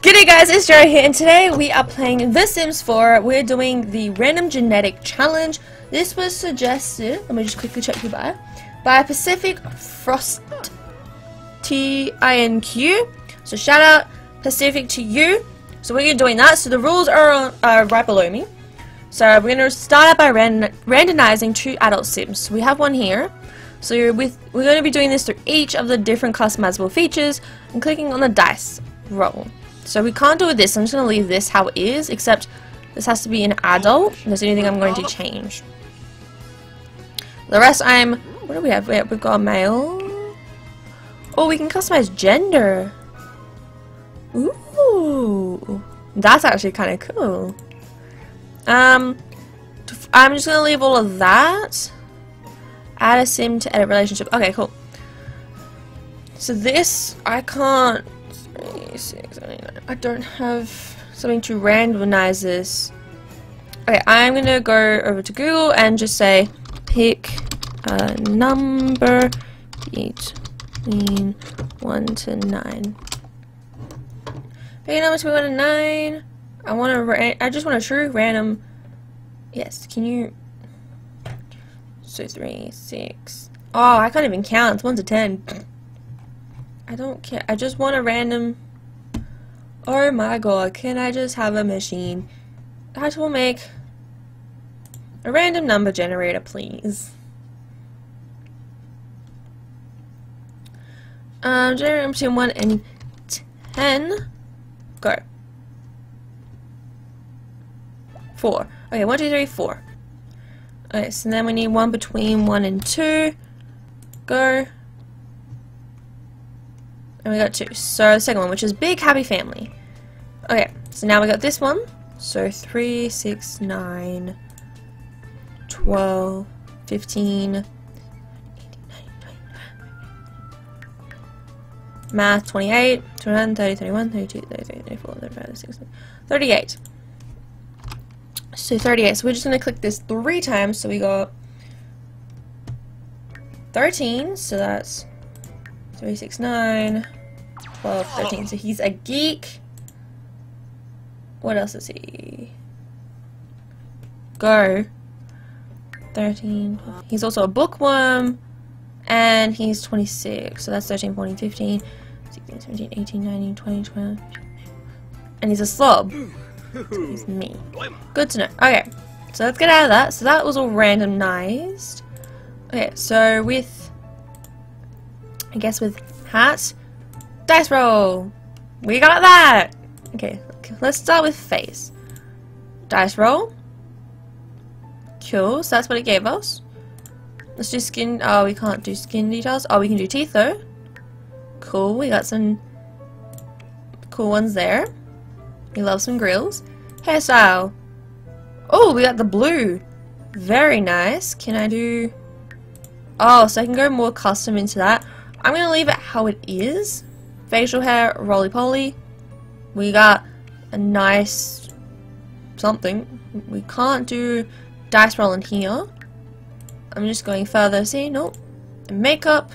G'day guys, it's Jerry here, and today we are playing The Sims 4. We're doing the Random Genetic Challenge. This was suggested, let me just quickly check who by Pacific Frost T-I-N-Q. So shout out Pacific to you. So we're doing that. So the rules are right below me. So we're going to start out by randomizing two adult Sims. So we have one here. So we're going to be doing this through each of the different customizable features and clicking on the dice roll. So we can't do it this, I'm just going to leave this how it is, except this has to be an adult. That's the only thing I'm going to change. The rest what do we have? We've got a male. Oh, we can customize gender. Ooh. That's actually kind of cool. I'm just going to leave all of that. Add a sim to edit relationship. Okay, cool. So this, I can't... I don't have something to randomize this. Okay, I'm gonna go over to Google and just say pick a number between 1 to 9. Pick a number between 1 and 9. I just want a true random. Yes, can you? So 3, 6. Oh, I can't even count. It's 1 to 10. I don't care. I just want a random... Oh my god, can I just have a machine? I will make a random number generator, please. Generate between 1 and 10. Go. 4. Okay, 1, 2, 3, 4. Okay, so then we need one between 1 and 2. Go. And we got 2. So the second one, which is Big Happy Family. Okay, so now we got this one. So 3, 6, 9, 12, 15, 18, 19, 20, math, 28, 29, 30, 31, 32, 33, 34, 35, 36, 38. So 38. So we're just going to click this 3 times. So we got 13. So that's 3, 6, 9... 12, 13. So he's a geek. What else is he? Go. 13. 12. He's also a bookworm. And he's 26. So that's 13, 14, 15, 16, 17, 18, 19, 20, 21. And he's a slob. So he's me. Good to know. Okay. So let's get out of that. So that was all randomized. Okay. So with hat... Dice roll! We got that! Okay, let's start with face. Dice roll. Cool, so that's what it gave us. Let's do skin... Oh, we can't do skin details. Oh, we can do teeth though. Cool, we got some cool ones there. We love some grills. Hairstyle. Oh, we got the blue. Very nice. Can I do... Oh, so I can go more custom into that. I'm going to leave it how it is. Facial hair, roly-poly. We got a nice something. We can't do dice roll in here. I'm just going further. See, nope. Makeup.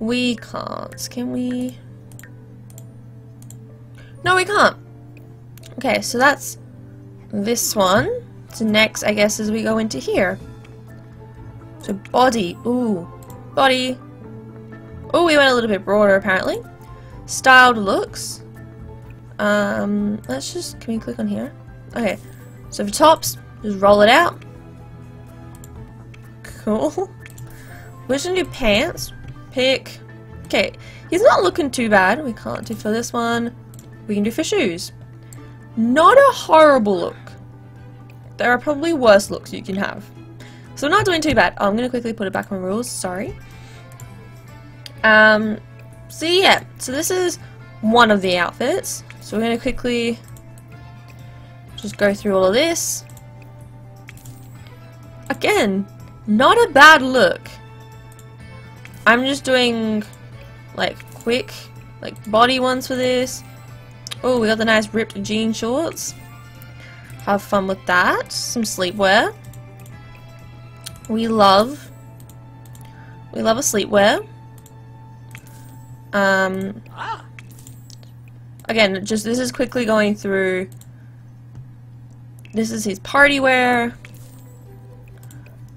We can't. Can we? No, we can't. Okay, so that's this one. So next, I guess, is we go into here. So body. Ooh. Body. Oh, we went a little bit broader apparently. Styled looks. Let's just, can we click on here? Okay, so for tops, just roll it out. Cool. We're just gonna do pants. Pick. Okay, he's not looking too bad. We can't do for this one. We can do for shoes. Not a horrible look. There are probably worse looks you can have. So we're not doing too bad. Oh, I'm gonna quickly put it back on rules. Sorry. So yeah, so this is one of the outfits. So we're going to quickly just go through all of this. Again, not a bad look. I'm just doing like quick, like body ones for this. Oh, we got the nice ripped jean shorts. Have fun with that. Some sleepwear. We love We love a sleepwear. Again, just this is quickly going through. This is his party wear.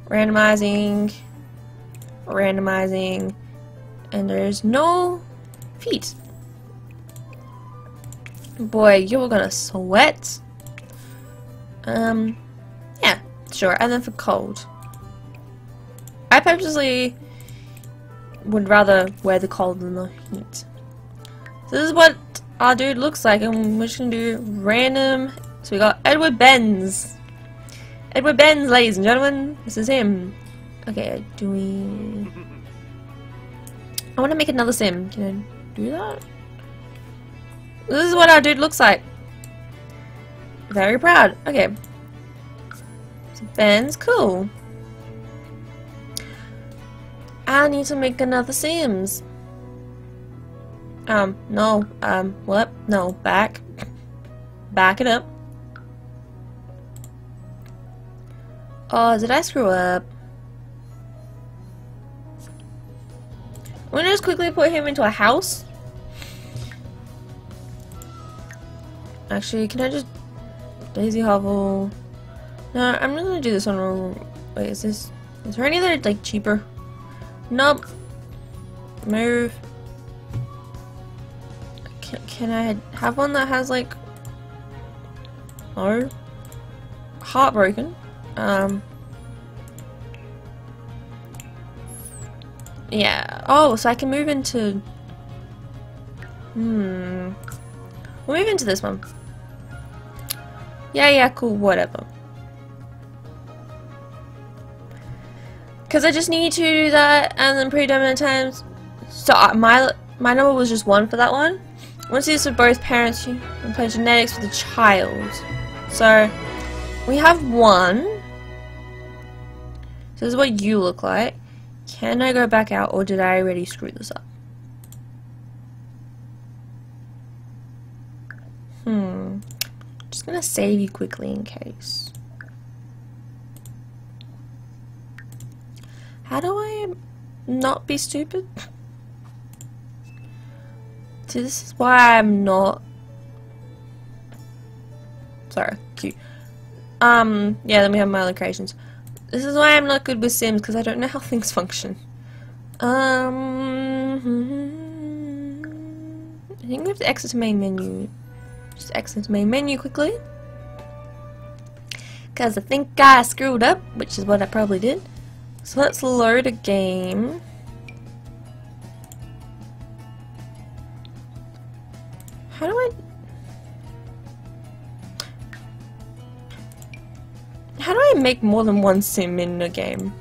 Randomizing. Randomizing. And there's no feet. Boy, you're gonna sweat. Yeah, sure. And then for cold. I purposely would rather wear the cold than the heat. So this is what our dude looks like, and we're just gonna do random. So we got Edward Benz. Edward Benz, ladies and gentlemen, this is him. Okay, do we? I want to make another sim. Can I do that? This is what our dude looks like. Very proud. Okay. So Ben's cool. I need to make another Sims. No, what? No, back. Back it up. Oh, did I screw up? I'm gonna just quickly put him into a house. Actually, can I just... Daisy Hovel... No, I'm not gonna do this one. Wait, is this... Is there any that are, like, cheaper? Nope. Move. Can I have one that has like... No. Heartbroken. Yeah. Oh, so I can move into... We'll move into this one. Yeah, cool, whatever. Because I just need to do that, and then predominant times. So my number was just 1 for that one. I want to do this with both parents. You can play genetics with the child. So we have 1. So this is what you look like. Can I go back out, or did I already screw this up? I'm just gonna save you quickly in case. How do I not be stupid? See, this is why I'm not... Sorry, cute. Yeah, then we have my other creations. This is why I'm not good with Sims, because I don't know how things function. I think we have to exit to main menu. Just exit to main menu quickly. Because I think I screwed up, which is what I probably did. So let's load a game. How do I... How do I make more than 1 sim in a game?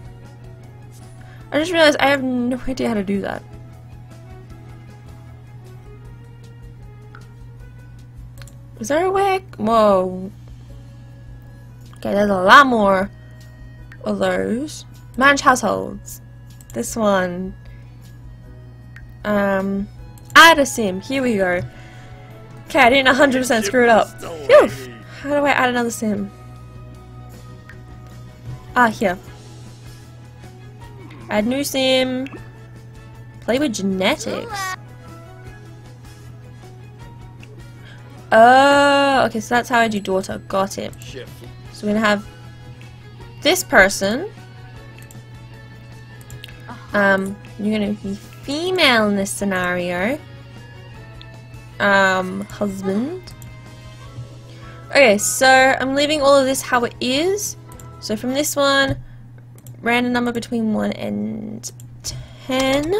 I just realized I have no idea how to do that. Is there a way? Whoa. Okay, there's a lot more of those. Manage households. This one. Add a sim. Here we go. Okay, I didn't 100% screw it up. Phew. How do I add another sim? Ah, here. Add new sim. Play with genetics. Oh, okay, so that's how I do daughter. Got it. So we're gonna have this person. You're gonna be female in this scenario. Husband. Okay, so I'm leaving all of this how it is. So from this one, random number between 1 and 10.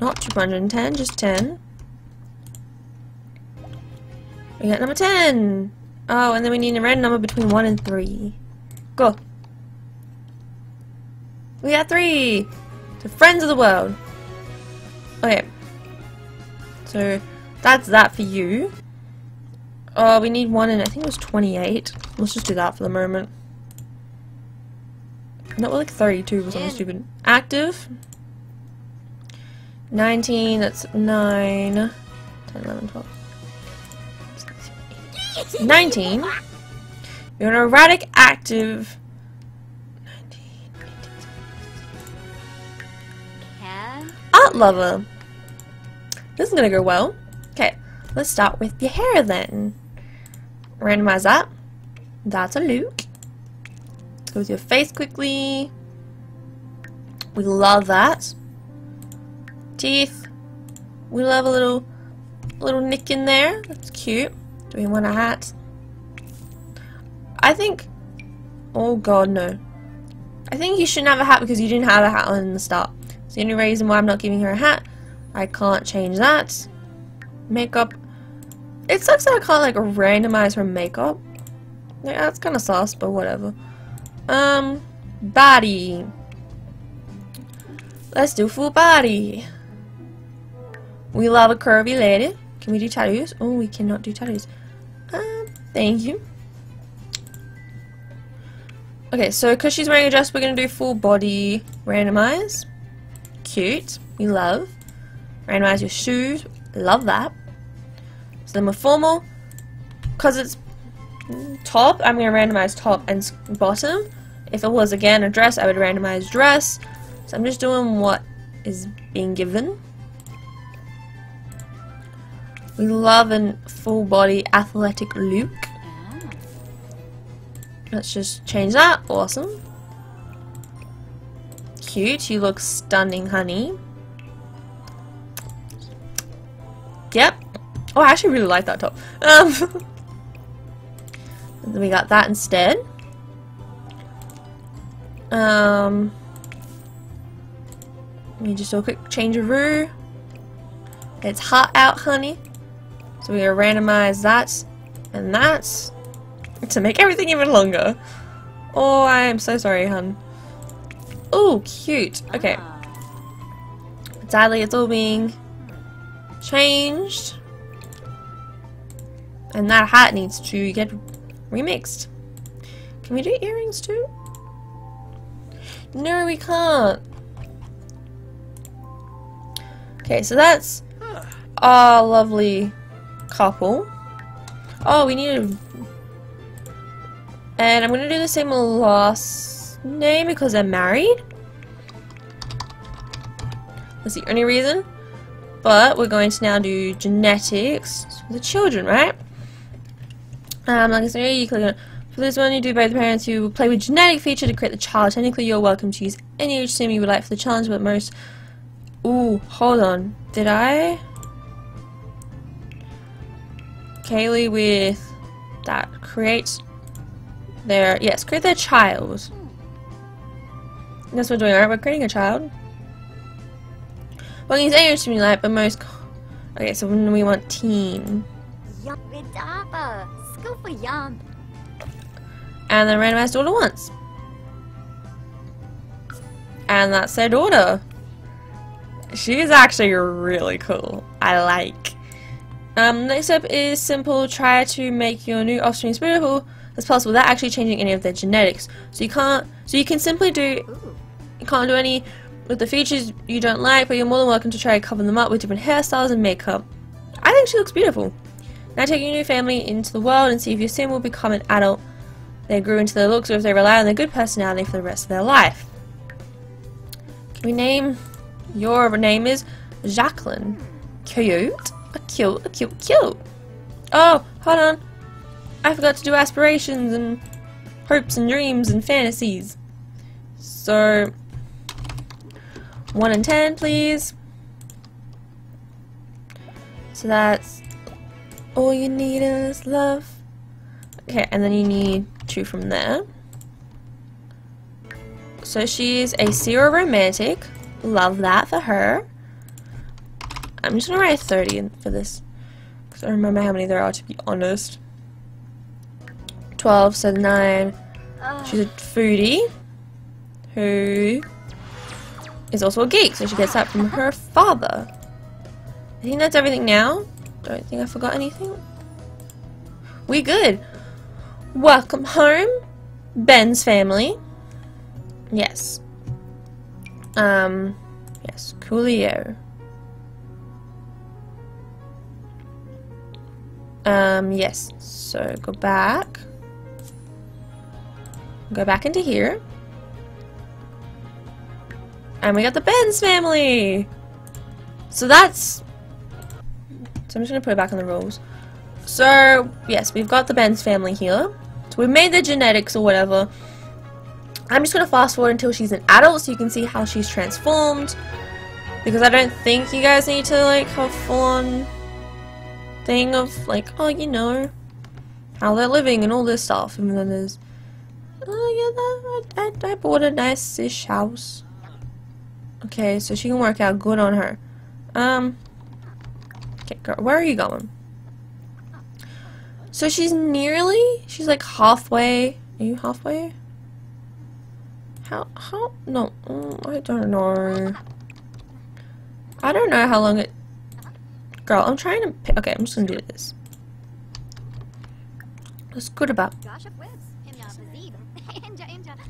Not 210, just 10. We got number 10. Oh, and then we need a random number between 1 and 3. Go. We got 3! So friends of the world. Okay. So that's that for you. Oh, we need 1 and I think it was 28. Let's just do that for the moment. No, we're like 32 or something stupid. Active. 19, that's 9. 10, 11, 12. 19. You're an erratic active. hot lava. This is gonna go well. Okay, let's start with your hair then. Randomize that. That's a look. Let's go with your face quickly. We love that. Teeth. We love a little nick in there. That's cute. Do we want a hat? I think... oh god, no. I think you shouldn't have a hat because you didn't have a hat on in the start. It's the only reason why I'm not giving her a hat. I can't change that. Makeup. It sucks that I can't like randomize her makeup. Yeah, that's kind of sus, but whatever. Body. Let's do full body. We love a curvy lady. Can we do tattoos? Oh, we cannot do tattoos. Thank you. Okay, so because she's wearing a dress, we're going to do full body randomize. Cute. We love. Randomize your shoes. Love that. So then we're formal. Because it's top, I'm going to randomize top and bottom. If it was, again, a dress, I would randomize dress. So I'm just doing what is being given. We love a full body athletic look. Let's just change that. Awesome. Cute. You look stunning, honey. Yep. Oh, I actually really like that top. Then we got that instead. Let me just do a quick change of roux. It's hot out, honey. So we're going to randomize that and that. To make everything even longer. Oh, I am so sorry, hun. Oh, cute. Okay. Sadly, it's all being changed. And that hat needs to get remixed. Can we do earrings too? No, we can't. Okay, so that's our lovely couple. Oh, we need a... and I'm going to do the same last name because they're married. That's the only reason. But we're going to now do genetics for the children, right? Like I said, you click on it. For this one, you do both parents. You will play with genetic feature to create the child. Technically, you're welcome to use any age sim you would like for the challenge, but most... ooh, hold on. Did I... Kaylee with that. Create... their, yes, create their child. That's what we're doing, right? We're creating a child. Well, he's age stimulate, but most. Okay, so when we want teen. And then randomize daughter once. And that's their daughter. She's actually really cool. I like. Next up is simple. Try to make your new offspring beautiful. It's possible without actually changing any of their genetics. So you can't. So you can simply do. You can't do any with the features you don't like, but you're more than welcome to try to cover them up with different hairstyles and makeup. I think she looks beautiful. Now take your new family into the world and see if your sim will become an adult. They grew into their looks, or if they rely on their good personality for the rest of their life. Can we name your name is Jacqueline? Cute, cute, cute, cute. Oh, hold on. I forgot to do aspirations and hopes and dreams and fantasies. So, 1 and 10, please. So that's all you need is love. Okay, and then you need 2 from there. So she's a zero romantic. Love that for her. I'm just gonna write 30 in for this, because I don't remember how many there are, to be honest. 12, so 9. She's a foodie who is also a geek, so she gets that from her father. I think that's everything now. Don't think I forgot anything. We good. Welcome home, Ben's family. Yes. Yes, coolio. Yes, so go back. Go back into here. And we got the Benz family! So that's... So I'm just going to put it back on the rules. So, yes, we've got the Benz family here. So we've made their genetics or whatever. I'm just going to fast forward until she's an adult so you can see how she's transformed. Because I don't think you guys need to, like, have full-on thing of, like, oh, you know, how they're living and all this stuff. And then there's, oh, yeah, I bought a nice-ish house. Okay, so she can work out, good on her. Okay, girl, where are you going? So she's like halfway. Are you halfway? How, no, I don't know. I don't know how long it, girl, I'm trying to, okay, I'm just gonna do this. That's good about,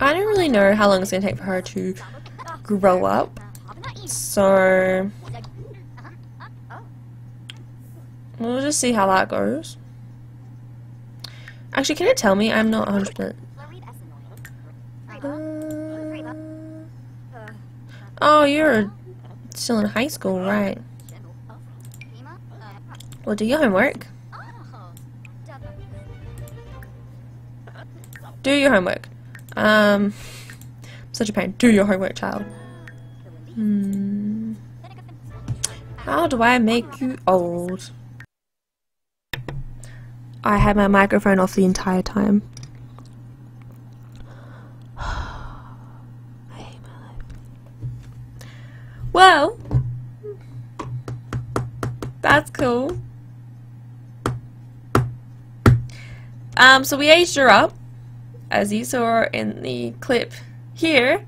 I don't really know how long it's gonna take for her to grow up, so we'll just see how that goes. Actually, can it tell me? I'm not 100%. Oh, you're still in high school, right? Well, do your homework. Do your homework. Such a pain. Do your homework, child. How do I make you old? I had my microphone off the entire time. I hate my life. Well, that's cool. So we aged her up, as you saw in the clip here.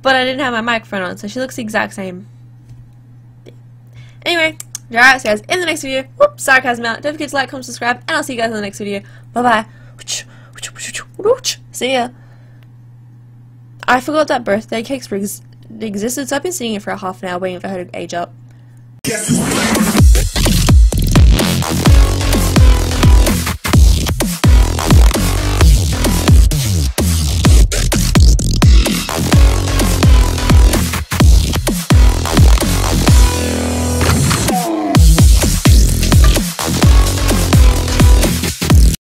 But I didn't have my microphone on, so she looks the exact same. Yeah. Anyway, alright, so guys, in the next video, whoops, sarcasm out. Don't forget to like, comment, subscribe, and I'll see you guys in the next video. Bye bye. See ya. I forgot that birthday cakes existed, so I've been sitting here for a half an hour waiting for her to age up.